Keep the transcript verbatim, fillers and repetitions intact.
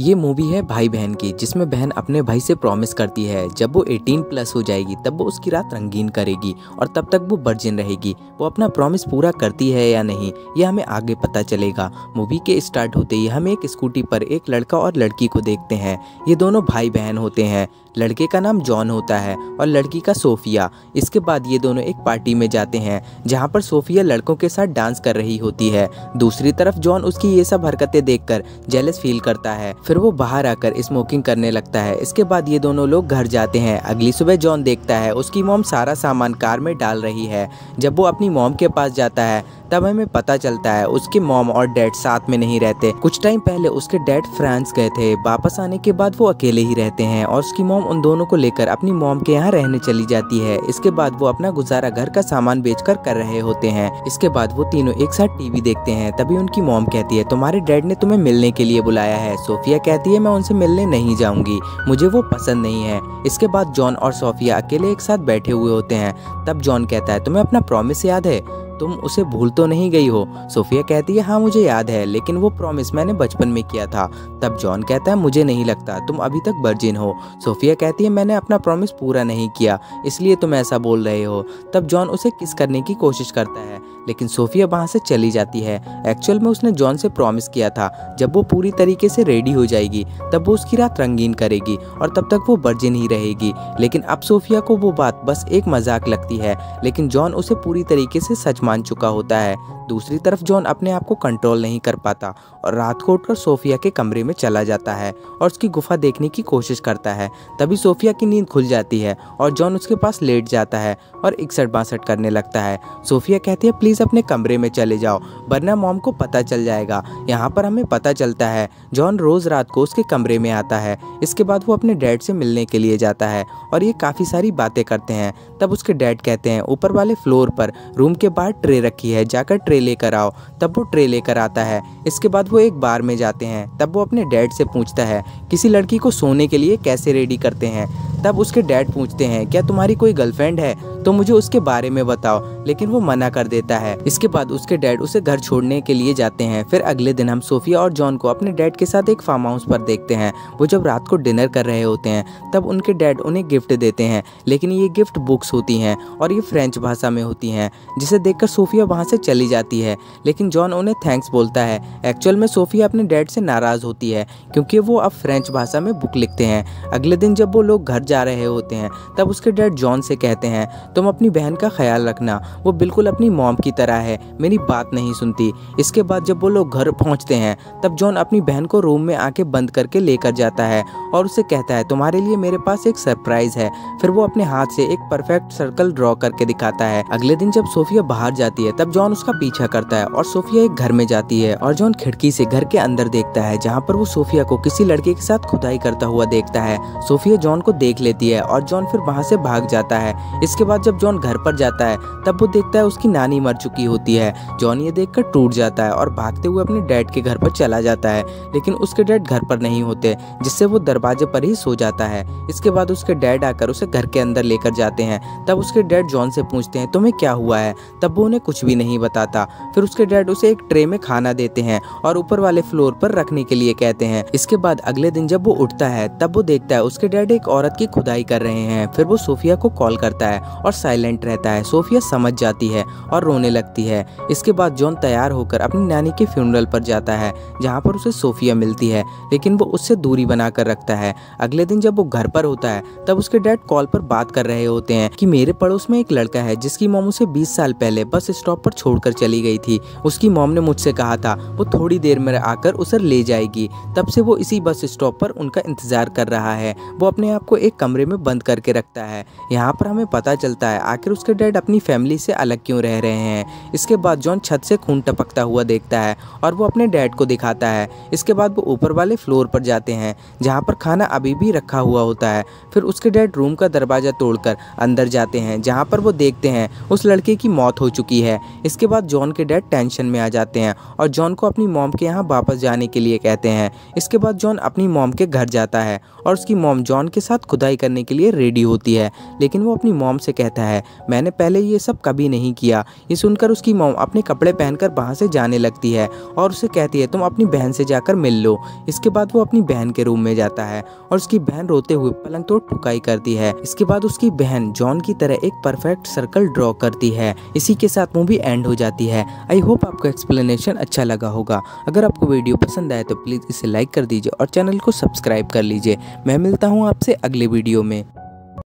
ये मूवी है भाई बहन की, जिसमें बहन अपने भाई से प्रॉमिस करती है जब वो अठारह प्लस हो जाएगी तब वो उसकी रात रंगीन करेगी और तब तक वो वर्जिन रहेगी। वो अपना प्रॉमिस पूरा करती है या नहीं ये हमें आगे पता चलेगा। मूवी के स्टार्ट होते ही हम एक स्कूटी पर एक लड़का और लड़की को देखते हैं। ये दोनों भाई बहन होते हैं। लड़के का नाम जॉन होता है और लड़की का सोफिया। इसके बाद ये दोनों एक पार्टी में जाते हैं जहाँ पर सोफिया लड़कों के साथ डांस कर रही होती है। दूसरी तरफ जॉन उसकी ये सब हरकतें देखकर जेलस फील करता है। फिर वो बाहर आकर स्मोकिंग करने लगता है। इसके बाद ये दोनों लोग घर जाते हैं। अगली सुबह जॉन देखता है उसकी मॉम सारा सामान कार में डाल रही है। जब वो अपनी मॉम के पास जाता है तब हमें पता चलता है उसके मॉम और डैड साथ में नहीं रहते। कुछ टाइम पहले उसके डैड फ्रांस गए थे। वापस आने के बाद वो अकेले ही रहते हैं और उसकी मॉम उन दोनों को लेकर अपनी मॉम के यहाँ रहने चली जाती है। इसके बाद वो अपना गुजारा घर का सामान बेचकर कर रहे होते हैं। इसके बाद वो तीनों एक साथ टीवी देखते हैं। तभी उनकी मॉम कहती है तुम्हारे डैड ने तुम्हें मिलने के लिए बुलाया है। सोफिया कहती है मैं उनसे मिलने नहीं जाऊंगी, मुझे वो पसंद नहीं है। इसके बाद जॉन और सोफिया अकेले एक साथ बैठे हुए होते हैं। तब जॉन कहता है तुम्हें अपना प्रॉमिस याद है, तुम उसे भूल तो नहीं गई हो। सोफिया कहती है हाँ मुझे याद है, लेकिन वो प्रॉमिस मैंने बचपन में किया था। तब जॉन कहता है मुझे नहीं लगता तुम अभी तक वर्जिन हो। सोफिया कहती है मैंने अपना प्रॉमिस पूरा नहीं किया इसलिए तुम ऐसा बोल रहे हो। तब जॉन उसे किस करने की कोशिश करता है लेकिन सोफिया वहाँ से चली जाती है। एक्चुअल में उसने जॉन से प्रॉमिस किया था जब वो पूरी तरीके से रेडी हो जाएगी तब वो उसकी रात रंगीन करेगी और तब तक वो वर्जिन ही रहेगी। लेकिन अब सोफिया को वो बात बस एक मजाक लगती है, लेकिन जॉन उसे पूरी तरीके से सच मान चुका होता है। दूसरी तरफ जॉन अपने आप को कंट्रोल नहीं कर पाता और रात को उठकर सोफिया के कमरे में चला जाता है और उसकी गुफा देखने की कोशिश करता है। तभी सोफिया की नींद खुल जाती है और जॉन उसके पास लेट जाता है और इकसठ बासठ करने लगता है। सोफिया कहती है प्लीज़ अपने कमरे में चले जाओ वरना मॉम को पता चल जाएगा। यहाँ पर हमें पता चलता है जॉन रोज़ रात को उसके कमरे में आता है। इसके बाद वो अपने डैड से मिलने के लिए जाता है और ये काफ़ी सारी बातें करते हैं। तब उसके डैड कहते हैं ऊपर वाले फ्लोर पर रूम के बाहर ट्रे रखी है, जाकर ट्रे लेकर आओ। तब वो ट्रे लेकर आता है। इसके बाद वो एक बार में जाते हैं। तब वो अपने डैड से पूछता है किसी लड़की को सोने के लिए कैसे रेडी करते हैं। तब उसके डैड पूछते हैं क्या तुम्हारी कोई गर्लफ्रेंड है, तो मुझे उसके बारे में बताओ, लेकिन वो मना कर देता है। इसके बाद उसके डैड उसे घर छोड़ने के लिए जाते हैं। फिर अगले दिन हम सोफिया और जॉन को अपने डैड के साथ एक फार्म हाउस पर देखते हैं। वो जब रात को डिनर कर रहे होते हैं तब उनके डैड उन्हें गिफ्ट देते हैं, लेकिन ये गिफ्ट बुक्स होती हैं और ये फ्रेंच भाषा में होती हैं, जिसे देखकर सोफिया वहाँ से चली जाती है। लेकिन जॉन उन्हें थैंक्स बोलता है। एक्चुअल में सोफिया अपने डैड से नाराज़ होती है क्योंकि वो अब फ्रेंच भाषा में बुक लिखते हैं। अगले दिन जब वो लोग घर जा रहे होते हैं तब उसके डैड जॉन से कहते हैं तुम अपनी बहन का ख्याल रखना, वो बिल्कुल अपनी मॉम की तरह है, मेरी बात नहीं सुनती। इसके बाद जब वो लोग घर पहुंचते हैं तब जॉन अपनी बहन को रूम में आके बंद करके लेकर जाता है और उसे कहता है तुम्हारे लिए मेरे पास एक सरप्राइज है। फिर वो अपने हाथ से एक परफेक्ट सर्कल ड्रॉ करके दिखाता है। अगले दिन जब सोफिया बाहर जाती है तब जॉन उसका पीछा करता है और सोफिया एक घर में जाती है और जॉन खिड़की से घर के अंदर देखता है जहाँ पर वो सोफिया को किसी लड़के के साथ खुदाई करता हुआ देखता है। सोफिया जॉन को देख लेती है और जॉन फिर वहाँ से भाग जाता है। इसके बाद जब जॉन घर पर जाता है तब वो देखता है उसकी नानी मर चुकी होती है। जॉन ये देखकर टूट जाता है और भागते हुए अपने डैड के घर पर चला जाता है, लेकिन उसके डैड घर पर नहीं होते, जिससे वो दरवाजे पर ही सो जाता है। इसके बाद उसके डैड आकर उसे घर के अंदर लेकर जाते हैं। तब उसके डैड जॉन से पूछते हैं तुम्हें क्या हुआ है। तब वो उन्हें कुछ भी नहीं बताता। फिर उसके डैड उसे एक ट्रे में खाना देते हैं और ऊपर वाले फ्लोर पर रखने के लिए कहते हैं। इसके बाद अगले दिन जब वो उठता है तब वो देखता है उसके डैड एक औरत की खुदाई कर रहे हैं। फिर वो सोफिया को कॉल करता है और साइलेंट रहता है। सोफिया समझ जाती है और रोने लगती है। इसके बाद जॉन तैयार होकर अपनी नानी के फ्यूनरल पर जाता है जहाँ पर उसे सोफिया मिलती है, लेकिन वो उससे दूरी बनाकर रखता है। अगले दिन जब वो घर पर होता है तब उसके डैड कॉल पर बात कर रहे होते हैं कि मेरे पड़ोस में एक लड़का है जिसकी मॉम उसे बीस साल पहले बस स्टॉप पर छोड़कर चली गई थी। उसकी मॉम ने मुझसे कहा था वो थोड़ी देर में आकर उसे ले जाएगी। तब से वो इसी बस स्टॉप पर उनका इंतजार कर रहा है। वो अपने आप को एक कमरे में बंद करके रखता है। यहाँ पर हमें पता चलता है आखिर उसके डैड अपनी फैमिली से अलग क्यों रह रहे हैं। इसके बाद जॉन छत से खून टपकता हुआ देखता है और वो अपने डैड को दिखाता है। इसके बाद वो ऊपर वाले फ्लोर पर जाते हैं जहाँ पर खाना अभी भी रखा हुआ होता है। फिर उसके डैड रूम का दरवाज़ा तोड़कर अंदर जाते हैं जहाँ पर वो देखते हैं उस लड़के की मौत हो चुकी है। इसके बाद जॉन के डैड टेंशन में आ जाते हैं और जॉन को अपनी मॉम के यहाँ वापस जाने के लिए कहते हैं। इसके बाद जॉन अपनी मॉम के घर जाता है और उसकी मॉम जॉन के साथ खुदाई करने के लिए रेडी होती है, लेकिन वो अपनी मॉम से कहता कहता है, मैंने पहले ये सब कभी नहीं किया। ये सुनकर उसकी मॉम अपने कपड़े पहनकर वहाँ से जाने लगती है और उसे कहती है तुम अपनी बहन से जाकर मिल लो। इसके बाद वो अपनी बहन के रूम में जाता है और उसकी बहन रोते हुए पलंग तोड़ ठुकाई करती है। इसके बाद उसकी बहन जॉन की तरह एक परफेक्ट सर्कल ड्रॉ करती है। इसी के साथ मूवी एंड हो जाती है। आई होप आपको एक्सप्लेनेशन अच्छा लगा होगा। अगर आपको वीडियो पसंद आए तो प्लीज़ इसे लाइक कर दीजिए और चैनल को सब्सक्राइब कर लीजिए। मैं मिलता हूँ आपसे अगले वीडियो में।